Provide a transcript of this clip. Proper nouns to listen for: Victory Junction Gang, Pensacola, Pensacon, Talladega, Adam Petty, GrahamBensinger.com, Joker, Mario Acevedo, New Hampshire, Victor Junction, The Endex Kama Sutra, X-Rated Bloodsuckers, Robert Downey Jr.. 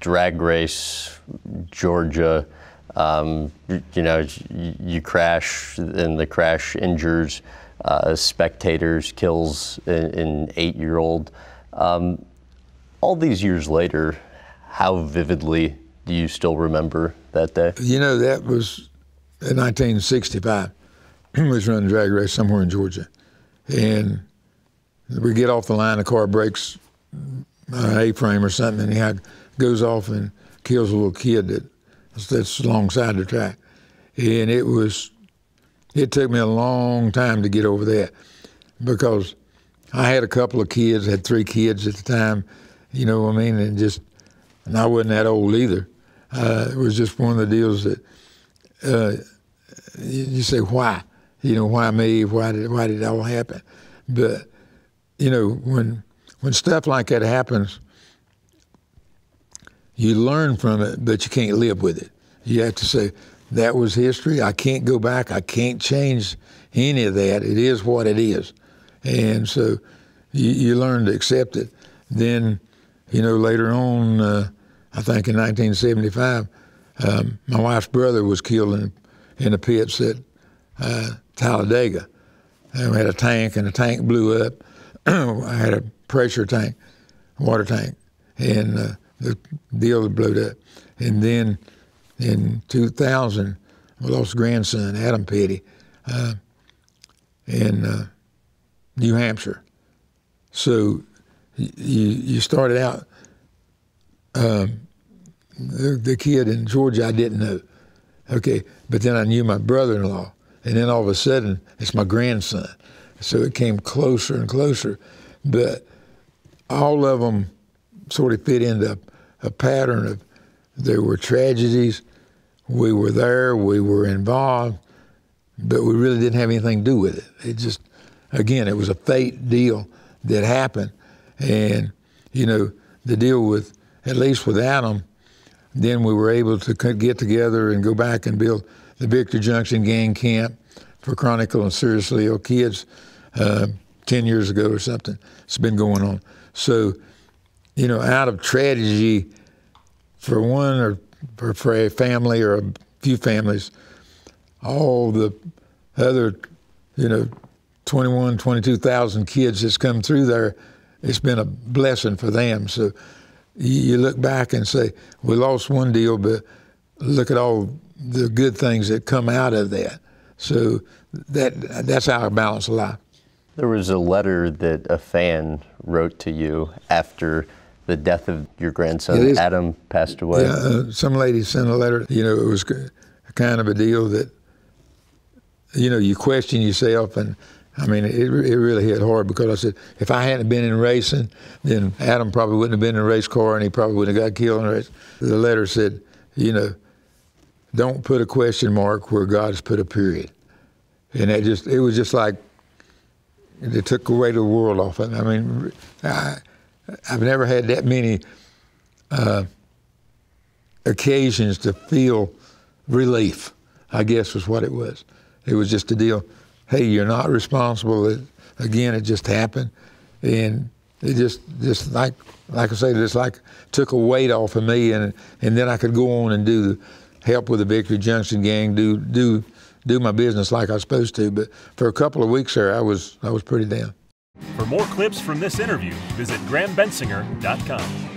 drag race, Georgia, you know, you crash and the crash injures spectators, kills an 8-year-old. All these years later, how vividly do you still remember that day? You know, that was in 1965. I was running a drag race somewhere in Georgia. And we get off the line, the car breaks an A-frame or something, and he goes off and kills a little kid that's alongside the track. And it took me a long time to get over that, because I had a couple of kids, had 3 kids at the time, you know what I mean? And I wasn't that old either. It was just one of the deals that you say, why? You know, why me? Why did it all happen? But, you know, when stuff like that happens, you learn from it, but you can't live with it. You have to say, that was history. I can't go back. I can't change any of that. It is what it is. And so you learn to accept it. Then, you know, later on, I think in 1975, my wife's brother was killed in the pits at Talladega. And we had a tank, and the tank blew up. I had a pressure tank, water tank, and the deal blew up. And then in 2000, we lost grandson, Adam Petty, in New Hampshire. So you started out, the kid in Georgia I didn't know. Okay, but then I knew my brother-in-law, and then all of a sudden, it's my grandson. So it came closer and closer, but all of them sort of fit into a pattern of there were tragedies, we were there, we were involved, but we really didn't have anything to do with it. It just, again, it was a fate deal that happened. And, you know, the deal with, at least with Adam, then we were able to get together and go back and build the Victor Junction Gang camp for chronic and seriously ill kids 10 years ago or something. It's been going on. So, you know, out of tragedy for one or for a family or a few families, all the other, you know, 21, 22,000 kids that's come through there, it's been a blessing for them. So you look back and say, we lost one deal, but look at all the good things that come out of that. So that's how I balance life. There was a letter that a fan wrote to you after the death of your grandson, Adam, passed away. Yeah, some lady sent a letter. You know, it was kind of a deal that, you know, you question yourself, and I mean, it really hit hard, because I said, if I hadn't been in racing, then Adam probably wouldn't have been in a race car, and he probably wouldn't have got killed in a race. The letter said, you know, don't put a question mark where God's put a period. And it was just like, it took away the world off it. I mean, I've never had that many occasions to feel relief, I guess was what it was. It was just a deal. Hey, you're not responsible. Again, it just happened, and it just like I say, just like took a weight off of me, and then I could go on and help with the Victory Junction Gang, do my business like I was supposed to. But for a couple of weeks there, I was pretty down. For more clips from this interview, visit GrahamBensinger.com.